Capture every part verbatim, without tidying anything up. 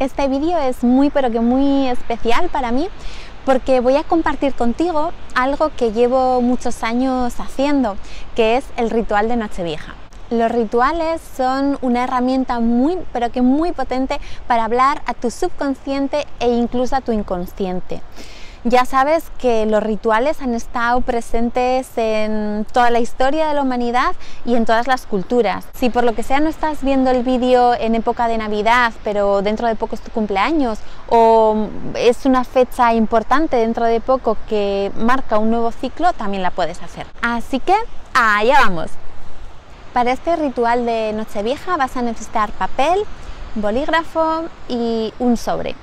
Este vídeo es muy pero que muy especial para mí porque voy a compartir contigo algo que llevo muchos años haciendo, que es el ritual de Nochevieja. Los rituales son una herramienta muy pero que muy potente para hablar a tu subconsciente e incluso a tu inconsciente. Ya sabes que los rituales han estado presentes en toda la historia de la humanidad y en todas las culturas. Si por lo que sea no estás viendo el vídeo en época de Navidad, pero dentro de poco es tu cumpleaños, o es una fecha importante dentro de poco que marca un nuevo ciclo, también la puedes hacer. Así que allá vamos. Para este ritual de Nochevieja vas a necesitar papel, bolígrafo y un sobre.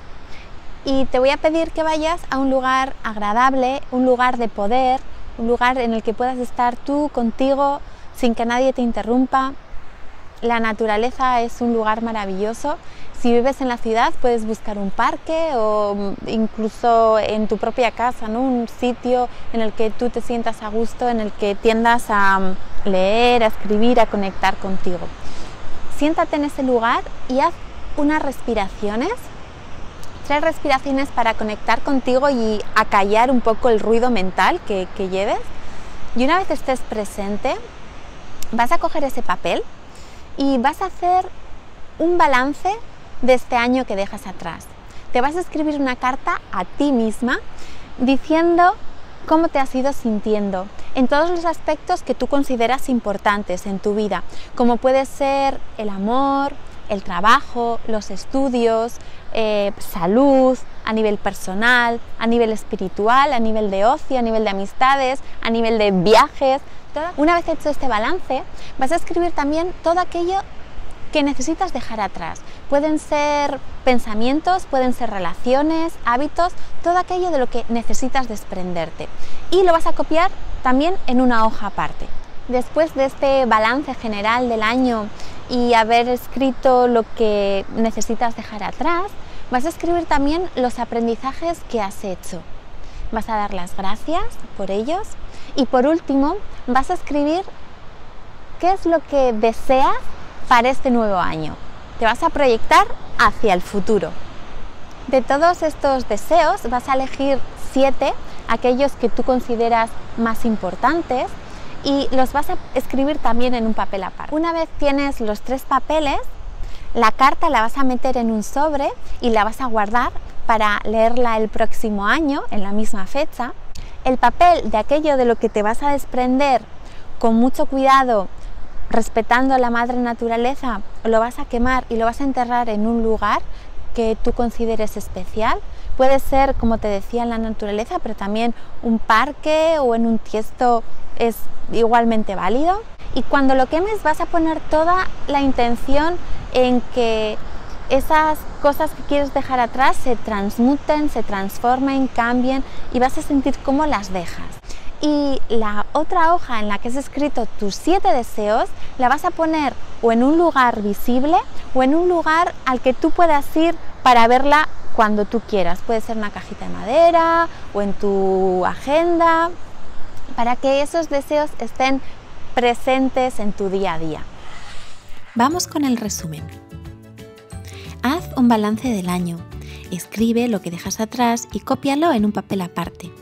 Y te voy a pedir que vayas a un lugar agradable, un lugar de poder, un lugar en el que puedas estar tú, contigo, sin que nadie te interrumpa. La naturaleza es un lugar maravilloso. Si vives en la ciudad puedes buscar un parque o incluso en tu propia casa, ¿no? Un sitio en el que tú te sientas a gusto, en el que tiendas a leer, a escribir, a conectar contigo. Siéntate en ese lugar y haz unas respiraciones. Tres respiraciones para conectar contigo y acallar un poco el ruido mental que, que lleves. Y una vez estés presente, vas a coger ese papel y vas a hacer un balance de este año que dejas atrás. Te vas a escribir una carta a ti misma diciendo cómo te has ido sintiendo en todos los aspectos que tú consideras importantes en tu vida, como puede ser el amor, el trabajo, los estudios, eh, salud, a nivel personal, a nivel espiritual, a nivel de ocio, a nivel de amistades, a nivel de viajes. Toda... Una vez hecho este balance, vas a escribir también todo aquello que necesitas dejar atrás. Pueden ser pensamientos, pueden ser relaciones, hábitos, todo aquello de lo que necesitas desprenderte. Y lo vas a copiar también en una hoja aparte. Después de este balance general del año y haber escrito lo que necesitas dejar atrás, vas a escribir también los aprendizajes que has hecho. Vas a dar las gracias por ellos y por último vas a escribir qué es lo que deseas para este nuevo año. Te vas a proyectar hacia el futuro. De todos estos deseos vas a elegir siete, aquellos que tú consideras más importantes, y los vas a escribir también en un papel aparte. Una vez tienes los tres papeles, la carta la vas a meter en un sobre y la vas a guardar para leerla el próximo año, en la misma fecha. El papel de aquello de lo que te vas a desprender con mucho cuidado, respetando a la madre naturaleza, lo vas a quemar y lo vas a enterrar en un lugar que tú consideres especial. Puede ser, como te decía, en la naturaleza, pero también un parque o en un tiesto es igualmente válido. Y cuando lo quemes vas a poner toda la intención en que esas cosas que quieres dejar atrás se transmuten, se transformen, cambien y vas a sentir cómo las dejas. Y la otra hoja en la que has escrito tus siete deseos la vas a poner o en un lugar visible o en un lugar al que tú puedas ir para verla cuando tú quieras. Puede ser una cajita de madera o en tu agenda, para que esos deseos estén presentes en tu día a día. Vamos con el resumen. Haz un balance del año. Escribe lo que dejas atrás y cópialo en un papel aparte.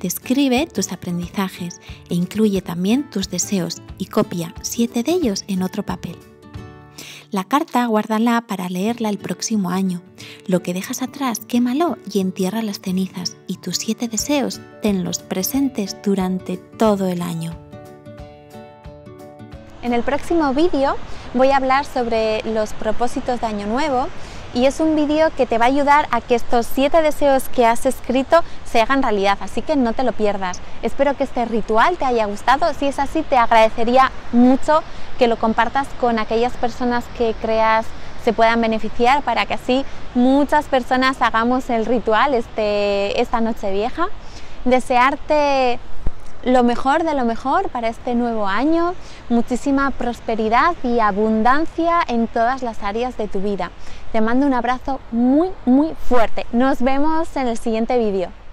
Describe tus aprendizajes e incluye también tus deseos y copia siete de ellos en otro papel. La carta guárdala para leerla el próximo año. Lo que dejas atrás, quémalo y entierra las cenizas. Y tus siete deseos, tenlos presentes durante todo el año. En el próximo vídeo voy a hablar sobre los propósitos de Año Nuevo y es un vídeo que te va a ayudar a que estos siete deseos que has escrito se hagan realidad, así que no te lo pierdas. Espero que este ritual te haya gustado. Si es así, te agradecería mucho que lo compartas con aquellas personas que creas se puedan beneficiar, para que así muchas personas hagamos el ritual este, esta Nochevieja. Desearte lo mejor de lo mejor para este nuevo año, muchísima prosperidad y abundancia en todas las áreas de tu vida. Te mando un abrazo muy, muy fuerte. Nos vemos en el siguiente vídeo.